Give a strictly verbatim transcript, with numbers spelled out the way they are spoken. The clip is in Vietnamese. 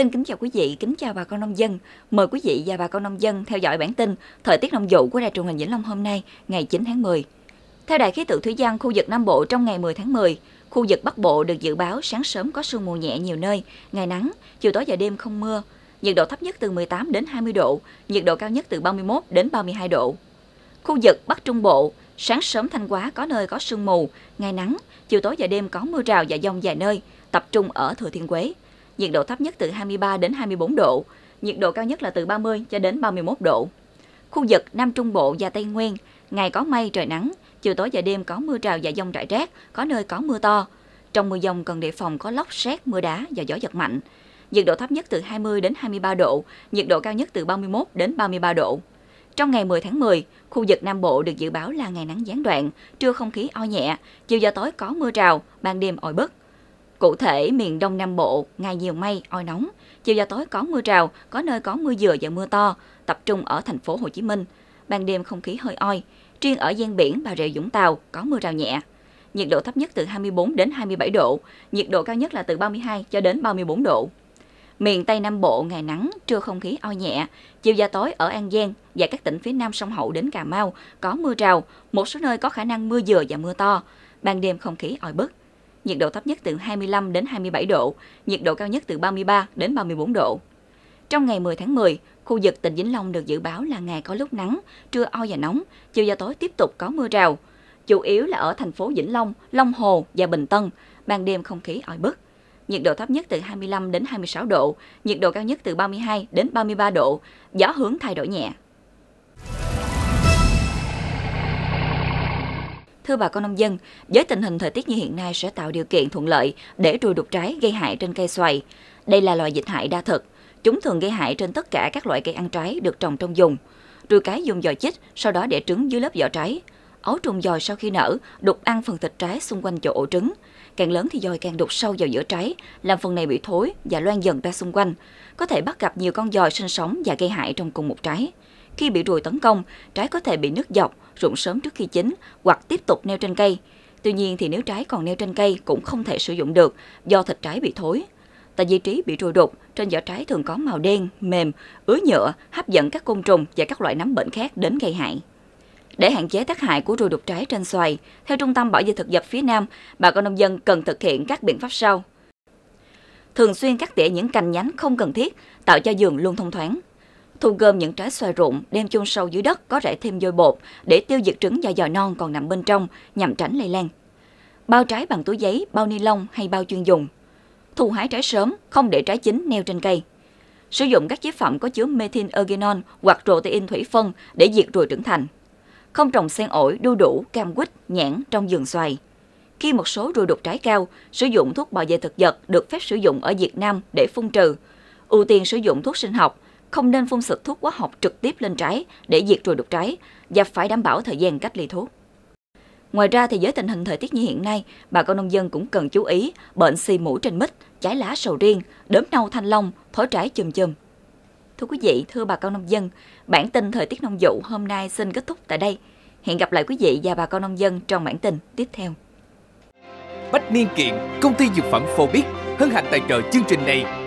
Xin kính chào quý vị, kính chào bà con nông dân. Mời quý vị và bà con nông dân theo dõi bản tin thời tiết nông vụ của Đài Truyền hình Vĩnh Long hôm nay, ngày chín tháng mười. Theo Đài khí tượng thủy văn khu vực Nam Bộ, trong ngày mười tháng mười, khu vực Bắc Bộ được dự báo sáng sớm có sương mù nhẹ nhiều nơi, ngày nắng, chiều tối và đêm không mưa. Nhiệt độ thấp nhất từ mười tám đến hai mươi độ, nhiệt độ cao nhất từ ba mươi mốt đến ba mươi hai độ. Khu vực Bắc Trung Bộ, sáng sớm Thanh Hóa có nơi có sương mù, ngày nắng, chiều tối và đêm có mưa rào và dông vài nơi, tập trung ở Thừa Thiên Huế. Nhiệt độ thấp nhất từ hai mươi ba đến hai mươi bốn độ, nhiệt độ cao nhất là từ ba mươi cho đến ba mươi mốt độ. Khu vực Nam Trung Bộ và Tây Nguyên, ngày có mây trời nắng, chiều tối và đêm có mưa rào và dông rải rác, có nơi có mưa to. Trong mưa dông cần đề phòng có lốc sét, mưa đá và gió giật mạnh. Nhiệt độ thấp nhất từ hai mươi đến hai mươi ba độ, nhiệt độ cao nhất từ ba mươi mốt đến ba mươi ba độ. Trong ngày mười tháng mười, khu vực Nam Bộ được dự báo là ngày nắng gián đoạn, trưa không khí oi nhẹ, chiều và tối có mưa rào, ban đêm oi bức. Cụ thể, miền Đông Nam Bộ, ngày nhiều mây, oi nóng, chiều và tối có mưa rào, có nơi có mưa vừa và mưa to, tập trung ở thành phố Hồ Chí Minh. Ban đêm không khí hơi oi, riêng ở ven biển Bà Rịa Vũng Tàu có mưa rào nhẹ. Nhiệt độ thấp nhất từ hai mươi bốn đến hai mươi bảy độ, nhiệt độ cao nhất là từ ba mươi hai cho đến ba mươi bốn độ. Miền Tây Nam Bộ ngày nắng, trưa không khí oi nhẹ, chiều và tối ở An Giang và các tỉnh phía Nam sông Hậu đến Cà Mau có mưa rào, một số nơi có khả năng mưa vừa và mưa to, ban đêm không khí oi bức. Nhiệt độ thấp nhất từ hai mươi lăm đến hai mươi bảy độ, nhiệt độ cao nhất từ ba mươi ba đến ba mươi bốn độ. Trong ngày mười tháng mười, khu vực tỉnh Vĩnh Long được dự báo là ngày có lúc nắng, trưa oi và nóng, chiều và tối tiếp tục có mưa rào, chủ yếu là ở thành phố Vĩnh Long, Long Hồ và Bình Tân, ban đêm không khí oi bức. Nhiệt độ thấp nhất từ hai mươi lăm đến hai mươi sáu độ, nhiệt độ cao nhất từ ba mươi hai đến ba mươi ba độ, gió hướng thay đổi nhẹ. Thưa bà con nông dân, với tình hình thời tiết như hiện nay sẽ tạo điều kiện thuận lợi để trùi đục trái gây hại trên cây xoài. Đây là loại dịch hại đa thực. Chúng thường gây hại trên tất cả các loại cây ăn trái được trồng trong vùng. Trùi cái dùng giò chích, sau đó để trứng dưới lớp vỏ trái. Ấu trùng giòi sau khi nở, đục ăn phần thịt trái xung quanh chỗ ổ trứng. Càng lớn thì giòi càng đục sâu vào giữa trái, làm phần này bị thối và loang dần ra xung quanh. Có thể bắt gặp nhiều con giòi sinh sống và gây hại trong cùng một trái. Khi bị ruồi tấn công, trái có thể bị nứt dọc, rụng sớm trước khi chín hoặc tiếp tục neo trên cây. Tuy nhiên thì nếu trái còn neo trên cây cũng không thể sử dụng được do thịt trái bị thối. Tại vị trí bị ruồi đục, trên vỏ trái thường có màu đen, mềm, ứa nhựa, hấp dẫn các côn trùng và các loại nấm bệnh khác đến gây hại. Để hạn chế tác hại của ruồi đục trái trên xoài, theo Trung tâm Bảo vệ thực vật phía Nam, bà con nông dân cần thực hiện các biện pháp sau. Thường xuyên cắt tỉa những cành nhánh không cần thiết, tạo cho giường luôn thông thoáng. Thu gom những trái xoài rụng, đem chôn sâu dưới đất có rải thêm vôi bột để tiêu diệt trứng và giò non còn nằm bên trong nhằm tránh lây lan. Bao trái bằng túi giấy, bao ni lông hay bao chuyên dùng. Thu hái trái sớm, không để trái chín neo trên cây. Sử dụng các chế phẩm có chứa methylerginol hoặc protein thủy phân để diệt ruồi trưởng thành. Không trồng sen ổi, đu đủ, cam quýt, nhãn trong vườn xoài. Khi một số ruồi đục trái cao, sử dụng thuốc bảo vệ thực vật được phép sử dụng ở Việt Nam để phun trừ. Ưu tiên sử dụng thuốc sinh học, không nên phun xịt thuốc hóa học trực tiếp lên trái để diệt ruồi đục trái và phải đảm bảo thời gian cách ly thuốc. Ngoài ra thì với tình hình thời tiết như hiện nay, bà con nông dân cũng cần chú ý bệnh xì mũi trên mít, trái lá sầu riêng, đốm nâu thanh long, thối trái chùm chùm. Thưa quý vị, thưa bà con nông dân, bản tin thời tiết nông vụ hôm nay xin kết thúc tại đây. Hẹn gặp lại quý vị và bà con nông dân trong bản tin tiếp theo. Bất Niên Kiện, công ty dược phẩm Phô Biết hân hạnh tài trợ chương trình này.